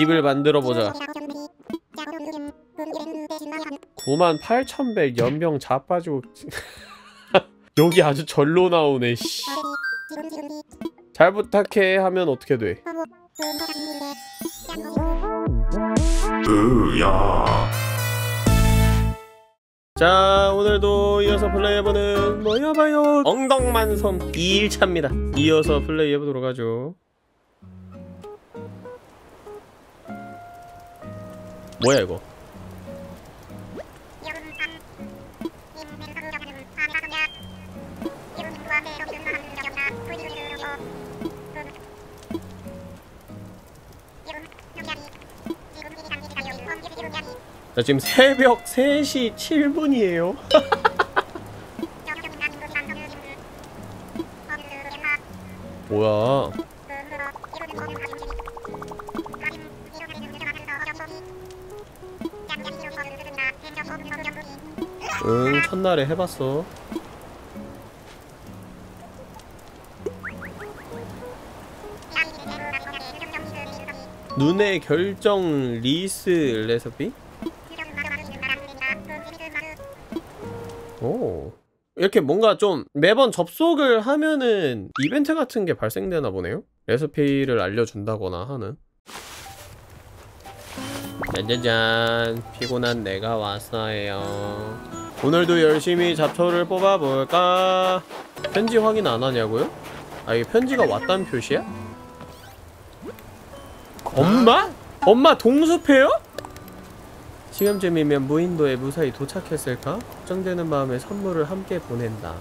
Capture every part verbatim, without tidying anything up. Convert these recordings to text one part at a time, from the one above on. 집을 만들어보자. 구만 팔천 백 연병 자빠지고 여기 아주 절로 나오네. 씨. 잘 부탁해 하면 어떻게 돼? 으야. 자, 오늘도 이어서 플레이해보는 뭐여봐요 엉덩만섬 이 일차입니다 이어서 플레이해보도록 하죠. 뭐야 이거? 자, 지금 새벽 세 시 칠 분이에요 뭐야? 응, 첫날에 해봤어. 눈의 결정 리스 레시피? 오, 이렇게 뭔가 좀 매번 접속을 하면은 이벤트 같은 게 발생되나 보네요? 레시피를 알려준다거나 하는. 짜자잔, 피곤한 내가 왔어요. 오늘도 열심히 잡초를 뽑아볼까? 편지 확인 안 하냐고요? 아, 이게 편지가 왔단 표시야? 엄마? 엄마 동숲해요? 지금쯤이면 무인도에 무사히 도착했을까? 걱정되는 마음에 선물을 함께 보낸다.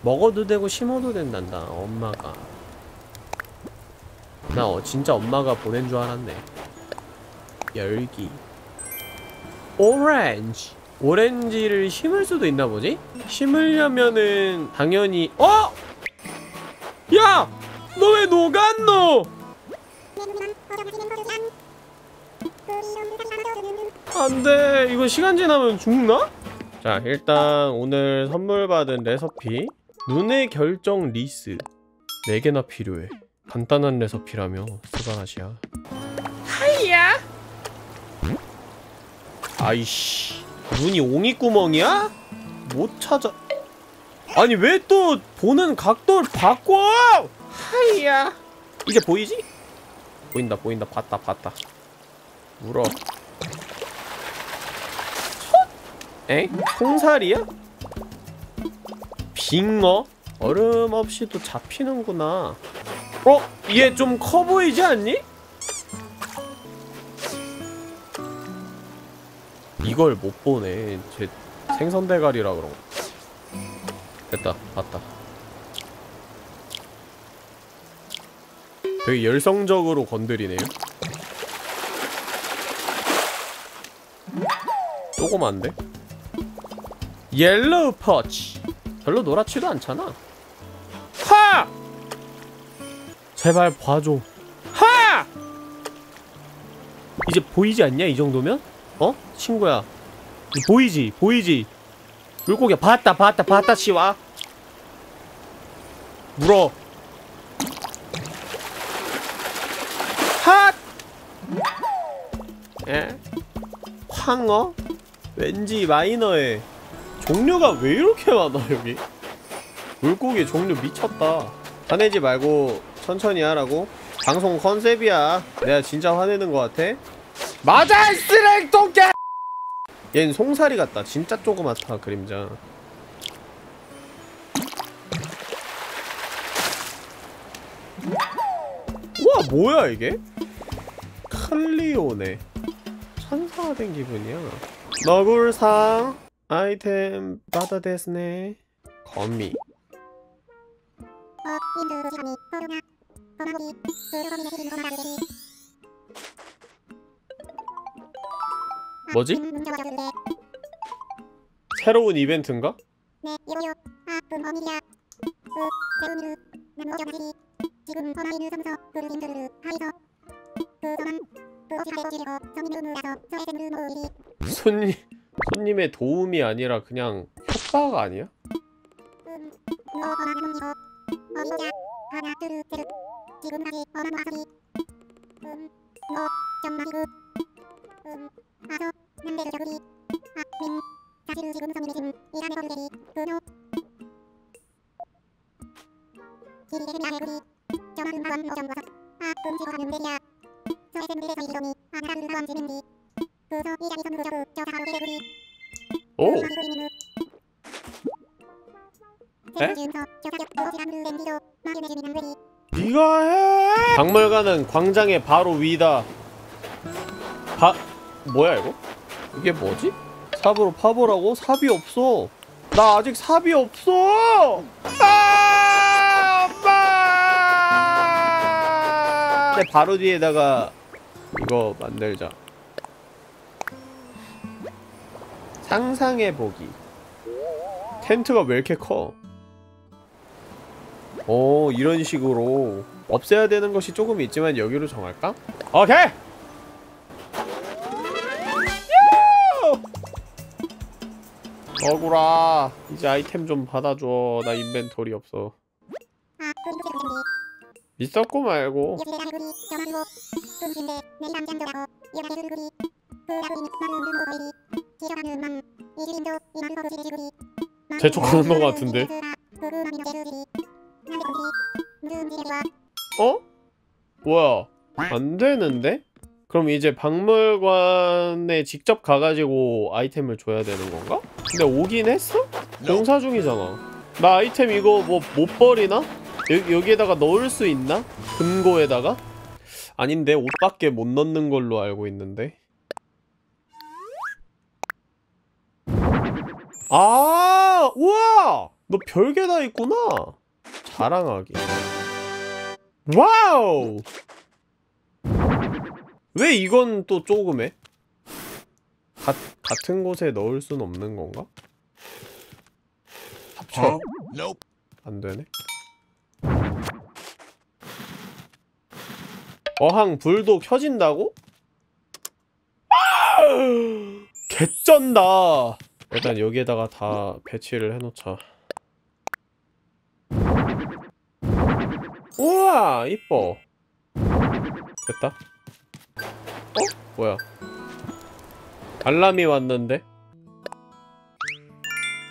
먹어도 되고 심어도 된단다, 엄마가. 나 어, 진짜 엄마가 보낸 줄 알았네. 열기. 오렌지. 오렌지를 심을 수도 있나 보지? 심으려면은 당연히 어? 야! 너 왜 녹았노? 안돼, 이거 시간 지나면 죽나? 자, 일단 오늘 선물 받은 레시피 눈의 결정 리스 네 개나 필요해. 간단한 레시피라며 스바라시야. 하이야. 아이씨, 눈이 옹이구멍이야? 못 찾아. 아니 왜 또 보는 각도를 바꿔? 하이야. 이제 보이지? 보인다 보인다. 봤다 봤다. 울어. 에? 콩살이야? 빙어? 얼음 없이 또 잡히는구나. 어? 얘 좀 커 보이지 않니? 이걸 못 보네. 제 생선 대가리라 그런 거. 됐다, 봤다. 되게 열성적으로 건드리네요. 조그만데? 옐로우 퍼치. 별로 노랗지도 않잖아. 하! 제발 봐줘. 하! 이제 보이지 않냐? 이 정도면? 어? 친구야, 보이지? 보이지? 물고기야. 봤다 봤다 봤다. 씨와 물어. 핫! 에? 황어? 왠지 마이너에 종류가 왜 이렇게 많아 여기? 물고기 종류 미쳤다. 화내지 말고 천천히 하라고? 방송 컨셉이야. 내가 진짜 화내는 것 같아? 맞아, 쓰레기통 개! 얜 송사리 같다. 진짜 조그맣다, 그림자. 우와, 뭐야 이게? 칼리오네. 천사화된 기분이야. 너굴상 아이템 받아댔네. 거미. 뭐지? 새로운 이벤트인가? 손님, 손님의 도움이 아니라 그냥 협박 아니야? 오! 에? 니가 해! 박물관은 광장의 바로 위다. 바.. 뭐야 이거? 이게 뭐지? 삽으로 파보라고? 삽이 없어. 나 아직 삽이 없어! 아! 엄마! 근데 바로 뒤에다가 이거 만들자. 상상해보기. 텐트가 왜 이렇게 커? 오, 이런 식으로 없애야 되는 것이 조금 있지만 여기로 정할까? 오케이! 어구라, 이제 아이템 좀 받아줘. 나 인벤토리 없어. 있었고 말고. 재촉하는 거 같은데? 어? 뭐야? 안 되는데? 그럼 이제 박물관에 직접 가가지고 아이템을 줘야 되는 건가? 근데 오긴 했어? 공사 중이잖아. 나 아이템 이거 뭐 못 버리나? 여, 여기에다가 넣을 수 있나? 금고에다가? 아닌데, 옷밖에 못 넣는 걸로 알고 있는데. 아, 우와! 너 별게 다 있구나! 자랑하기. 와우! 왜 이건 또 조그매? 가, 같은 곳에 넣을 순 없는 건가? 합쳐. 안 되네. 어항 불도 켜진다고? 개쩐다! 일단 여기에다가 다 배치를 해놓자. 우와! 이뻐. 됐다. 어? 뭐야? 알람이 왔는데?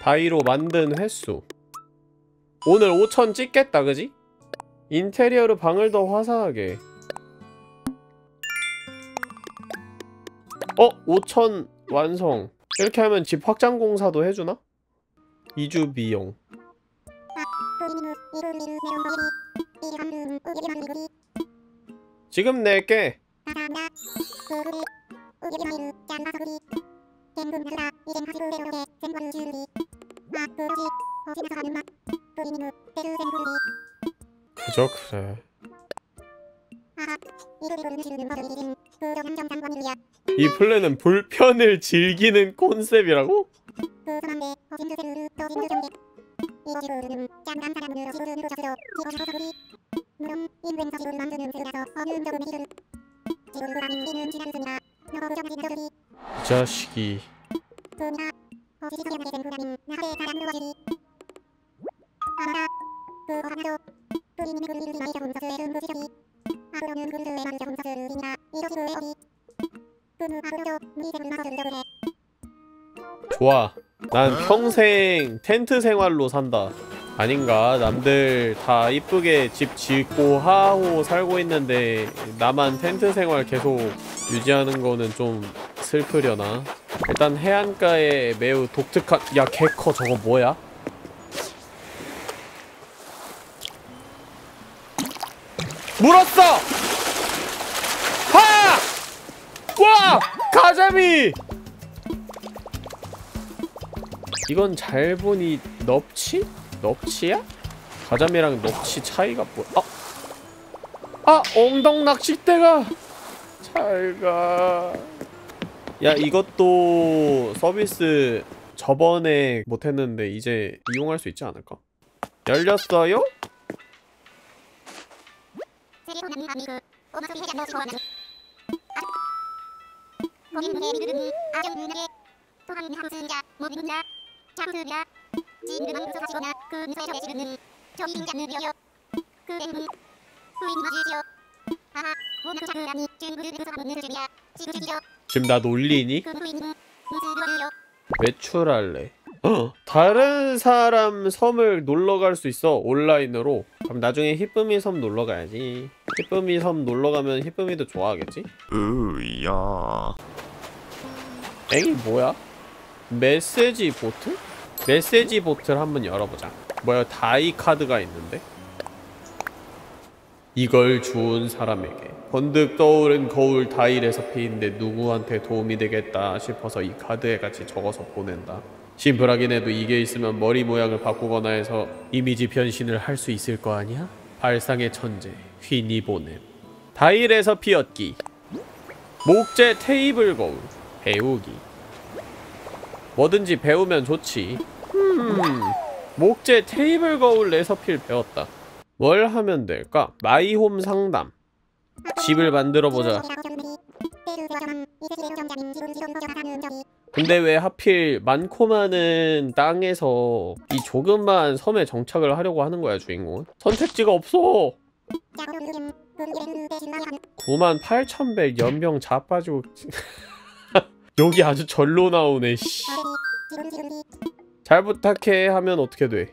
다이로 만든 횟수. 오늘 오천 찍겠다, 그지? 인테리어로 방을 더 화사하게. 어? 오천 완성. 이렇게 하면 집 확장 공사도 해주나? 이주 비용. 지금 낼게. 그저 그래. 이 플랜은 불편을 즐기는 콘셉트라고? 이 자식이. 좋아. 난 평생 텐트 생활로 산다. 아닌가? 남들 다 이쁘게 집 짓고 하고 살고 있는데 나만 텐트 생활 계속 유지하는 거는 좀 슬프려나? 일단 해안가에 매우 독특한... 야, 개 커. 저거 뭐야? 물었어! 하! 와! 가자미! 이건 잘 보니 넙치? 넙치야? 가자미랑 넙치 차이가 뭐야? 아! 아! 엉덩 낚싯대가! 잘 가... 야, 이것도 서비스 저번에 못했는데 이제 이용할 수 있지 않을까? 열렸어요? 지금 나 놀리니? 외출할래. 어? 다른 사람 섬을 놀러갈 수 있어, 온라인으로. 그럼 나중에 히쁨이 섬 놀러가야지. 히쁨이 섬 놀러가면 히쁨이도 좋아하겠지? 으야. 에이, 뭐야? 메시지 보트? 메시지 보트를 한번 열어보자. 뭐야, 다이 카드가 있는데? 이걸 주운 사람에게. 번뜩 떠오른 거울 다일에서 페인데 누구한테 도움이 되겠다 싶어서 이 카드에 같이 적어서 보낸다. 심플하긴 해도 이게 있으면 머리 모양을 바꾸거나 해서 이미지 변신을 할 수 있을 거 아니야? 발상의 천재, 휘니 보냄. 다일에서 피었기. 목재 테이블 거울. 배우기. 뭐든지 배우면 좋지. 음, 목재 테이블 거울 레서필 배웠다. 뭘 하면 될까? 마이홈 상담. 집을 만들어보자. 근데 왜 하필 많고 많은 땅에서 이 조그만 섬에 정착을 하려고 하는 거야, 주인공은? 선택지가 없어! 구만 팔천 백 연병 자빠지고... 여기 아주 절로 나오네, 씨. 잘 부탁해 하면 어떻게 돼?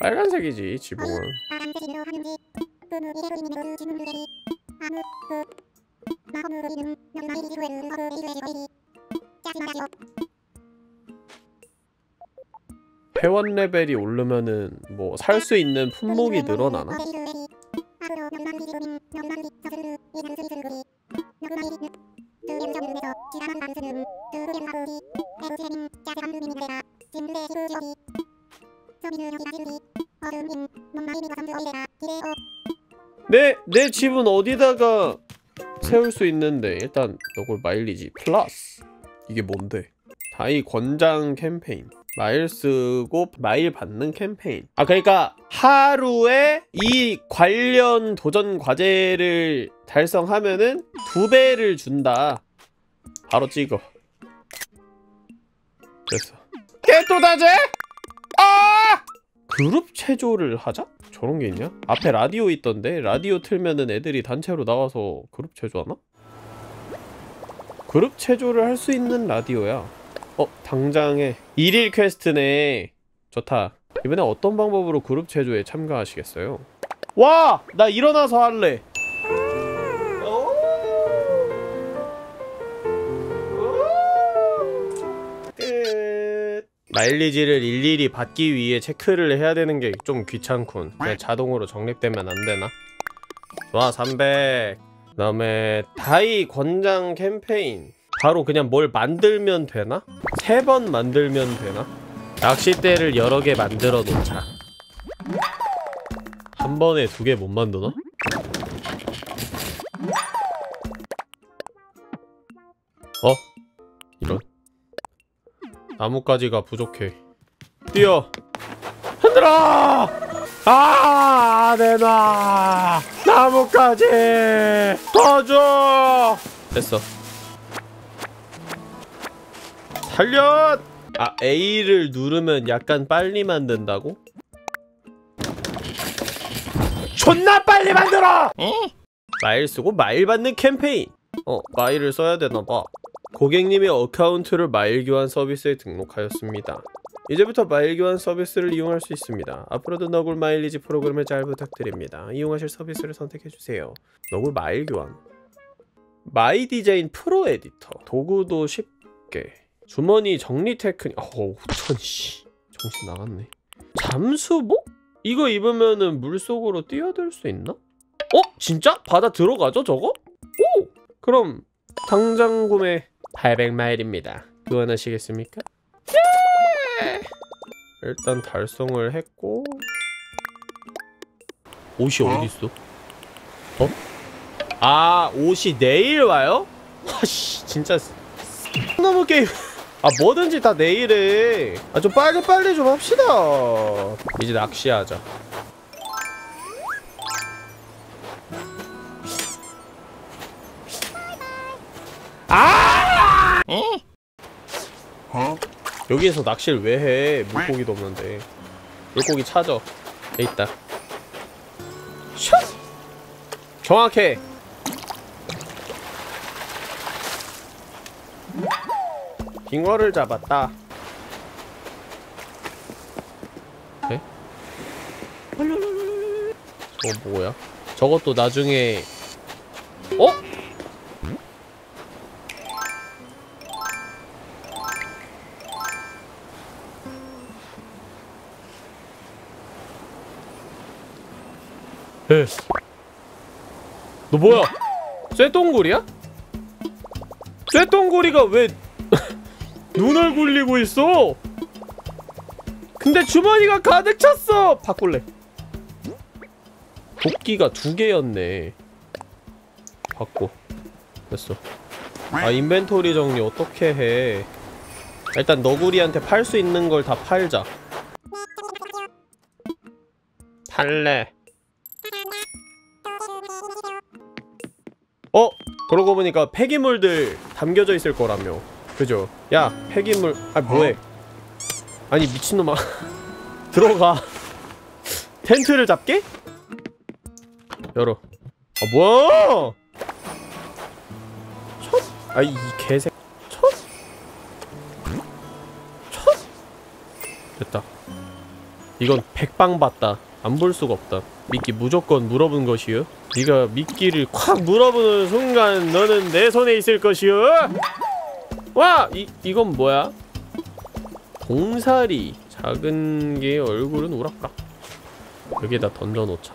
빨간색이지, 지붕은. 회원 레벨이 오르면은 뭐 살 수 있는 품목이 늘어나나? 내, 내 집은 어디다가 세울 수 있는데. 일단 너굴 마일리지 플러스. 이게 뭔데? 다이 권장 캠페인. 마일 쓰고 마일 받는 캠페인. 아, 그러니까 하루에 이 관련 도전 과제를 달성하면은 두 배를 준다. 바로 찍어. 됐어. 개또다제? 아! 그룹 체조를 하자? 저런 게 있냐? 앞에 라디오 있던데? 라디오 틀면은 애들이 단체로 나와서 그룹 체조하나? 그룹 체조를 할 수 있는 라디오야. 어? 당장에 일일 퀘스트네. 좋다. 이번에 어떤 방법으로 그룹 체조에 참가하시겠어요? 와! 나 일어나서 할래! 마일리지를 일일이 받기 위해 체크를 해야 되는 게 좀 귀찮군. 그냥 자동으로 적립되면 안 되나? 좋아, 삼백. 그 다음에 다이 권장 캠페인. 바로 그냥 뭘 만들면 되나? 세 번 만들면 되나? 낚싯대를 여러 개 만들어 놓자. 한 번에 두 개 못 만드나? 어? 이런. 나뭇가지가 부족해. 뛰어! 흔들어! 아, 내놔! 나뭇가지! 도와줘! 됐어. 살려! 아, A를 누르면 약간 빨리 만든다고? 존나 빨리 만들어! 응? 마일 쓰고 마일 받는 캠페인! 어, 마일을 써야 되나봐. 고객님의 어카운트를 마일 교환 서비스에 등록하였습니다. 이제부터 마일 교환 서비스를 이용할 수 있습니다. 앞으로도 너굴 마일리지 프로그램을 잘 부탁드립니다. 이용하실 서비스를 선택해주세요. 너굴 마일 교환. 마이 디자인 프로 에디터. 도구도 쉽게. 주머니 정리 테크닉. 어우, 천씨. 정신 나갔네. 잠수복? 이거 입으면은 물속으로 뛰어들 수 있나? 어? 진짜? 바다 들어가죠, 저거? 오! 그럼 당장 구매. 팔백 마일입니다. 교환하시겠습니까? 예! 일단 달성을 했고. 옷이 어? 어디있어? 어? 아, 옷이 내일 와요? 아씨, 진짜 너무 게임. 아, 뭐든지 다 내일에. 아, 좀 빨리빨리 좀 합시다. 이제 낚시하자. 아! 어? 어? 여기에서 낚시를 왜 해? 물고기도 없는데. 물고기 찾아. 여기 있다. 슛! 정확해. 빙어를 잡았다. 네? 저거 뭐야? 저것도 나중에 어? 에. 너 뭐야? 쇠똥구리야? 쇠똥구리가 왜 눈을 굴리고 있어? 근데 주머니가 가득 찼어! 바꿀래. 도끼가 두 개였네. 바꿔. 됐어. 아, 인벤토리 정리 어떻게 해. 일단 너구리한테 팔 수 있는 걸 다 팔자. 팔래. 어? 그러고 보니까 폐기물들 담겨져 있을 거라며. 그죠? 야, 폐기물. 아, 뭐해? 아니, 미친놈아. 들어가. 텐트를 잡게? 열어. 아, 뭐야? 첫? 아이, 이 개새. 첫? 첫? 됐다. 이건 백방 봤다. 안 볼 수가 없다. 미끼 무조건 물어본 것이요. 네가 미끼를 콱 물어보는 순간 너는 내 손에 있을 것이요. 와! 이, 이건 뭐야? 봉사리. 작은 게 얼굴은 오락가락. 여기에다 던져놓자.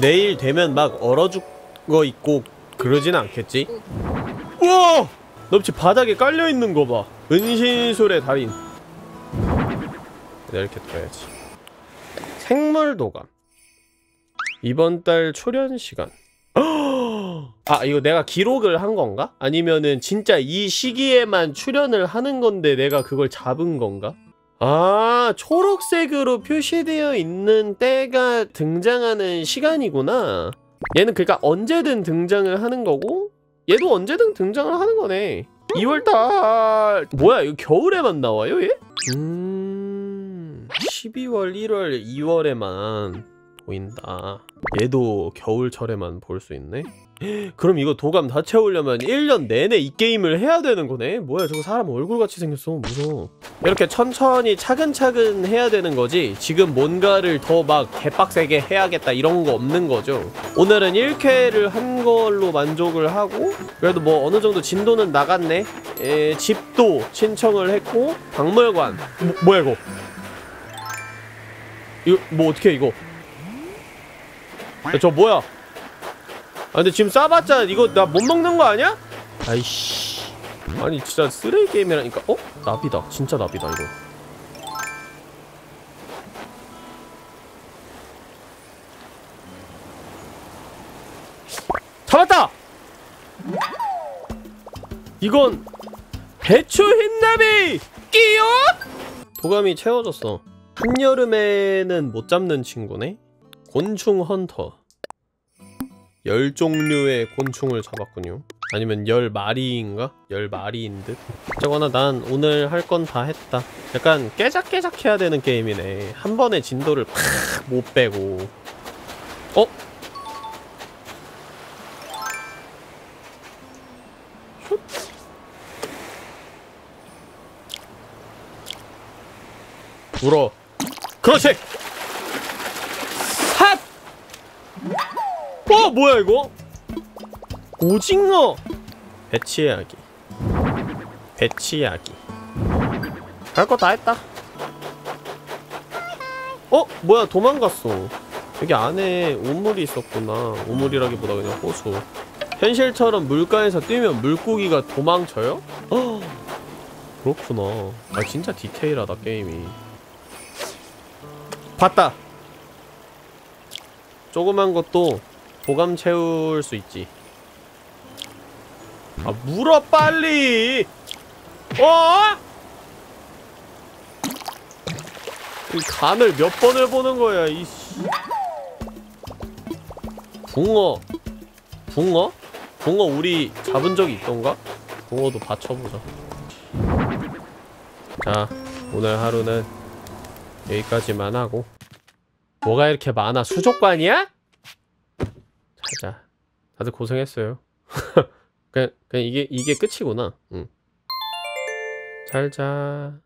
내일 되면 막 얼어 죽어 있고 그러진 않겠지? 우와! 넙치 바닥에 깔려있는 거 봐. 은신술의 달인. 내가 이렇게 떠야지. 생물도감. 이번 달 초련 시간. 아, 이거 내가 기록을 한 건가? 아니면은 진짜 이 시기에만 출연을 하는 건데 내가 그걸 잡은 건가? 아, 초록색으로 표시되어 있는 때가 등장하는 시간이구나. 얘는 그러니까 언제든 등장을 하는 거고 얘도 언제든 등장을 하는 거네. 이월달... 뭐야, 이거 겨울에만 나와요, 얘? 음... 십이월, 일월, 이월에만 보인다. 얘도 겨울철에만 볼 수 있네? 그럼 이거 도감 다 채우려면 일 년 내내 이 게임을 해야 되는 거네? 뭐야, 저거 사람 얼굴같이 생겼어. 무서워. 이렇게 천천히 차근차근 해야 되는 거지 지금 뭔가를 더 막 개빡세게 해야겠다 이런 거 없는 거죠. 오늘은 일 회를 한 걸로 만족을 하고 그래도 뭐 어느 정도 진도는 나갔네? 에, 집도 신청을 했고 박물관 뭐, 뭐야 이거? 이거 뭐 어떻게 해 이거? 야, 저 뭐야? 아, 근데 지금 싸봤자 이거 나 못 먹는 거 아니야? 아이씨. 아니, 진짜 쓰레기 게임이라니까. 어? 나비다. 진짜 나비다, 이거. 잡았다! 이건 배추 흰나비! 끼요! 도감이 채워졌어. 한여름에는 못 잡는 친구네? 곤충 헌터. 열 종류의 곤충을 잡았군요. 아니면 열 마리인가? 열 마리인 듯? 어쨌거나 난 오늘 할 건 다 했다. 약간 깨작깨작 해야 되는 게임이네. 한 번에 진도를 팍 못 빼고. 어? 슛. 물어. 그렇지! 핫! 어, 뭐야 이거? 오징어! 배치하기. 배치하기. 할 거 다 했다. 어? 뭐야, 도망갔어. 여기 안에 오물이 있었구나. 오물이라기보다 그냥 호수. 현실처럼 물가에서 뛰면 물고기가 도망쳐요? 어, 그렇구나. 아, 진짜 디테일하다, 게임이. 봤다! 조그만 것도 도감 채울 수 있지. 아, 물어 빨리! 어? 이 간을 몇 번을 보는 거야, 이씨. 붕어. 붕어? 붕어 우리 잡은 적이 있던가? 붕어도 받쳐보자. 자, 오늘 하루는 여기까지만 하고 뭐가 이렇게 많아? 수족관이야? 자자. 다들 고생했어요. 그냥, 그냥 이게, 이게 끝이구나. 응. 잘 자.